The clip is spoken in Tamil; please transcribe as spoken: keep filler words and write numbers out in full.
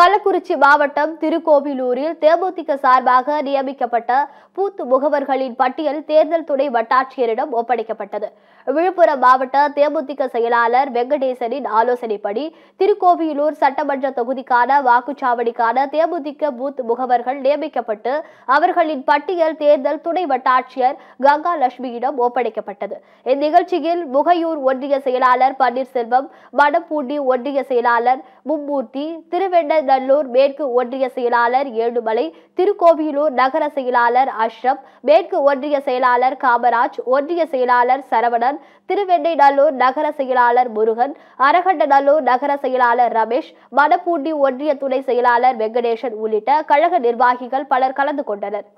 கள்ளக்குறிச்சி மாவட்டம் திருக்கோவிலூரில் தேமுதிக சார்பாக நியமிக்கப்பட்ட பூத்து முகவர்களின் பட்டியல் தேர்தல் துணை வட்டாட்சியரிடம் ஒப்படைக்கப்பட்டது. விழுப்புரம் மாவட்ட தேமுதிக செயலாளர் வெங்கடேசனின் ஆலோசனைப்படி திருக்கோவிலூர் சட்டமன்ற தொகுதிக்கான வாக்குச்சாவடிக்கான தேமுதிக பூத்து முகவர்கள் நியமிக்கப்பட்டு அவர்களின் பட்டியல் தேர்தல் துணை வட்டாட்சியர் கங்கா லட்சுமியிடம் ஒப்படைக்கப்பட்டது. இந்நிகழ்ச்சியில் முகையூர் ஒன்றிய செயலாளர் பன்னீர்செல்வம், மடப்பூண்டி ஒன்றிய செயலாளர் மும்மூர்த்தி, திருவெண்ண நல்லூர் மேற்கு ஒன்றிய செயலாளர் ஏழுமலை, திருக்கோவிலூர் நகர செயலாளர் அஷ்ரப், மேற்கு ஒன்றிய செயலாளர் காமராஜ், ஒன்றிய செயலாளர் சரவணன், திருவெண்ணை நல்லூர் நகர செயலாளர் முருகன், அரகண்ட நல்லூர் நகர செயலாளர் ரமேஷ், மணப்பூண்டி ஒன்றிய துணை செயலாளர் வெங்கடேசன் உள்ளிட்ட கழக நிர்வாகிகள் பலர் கலந்து கொண்டனர்.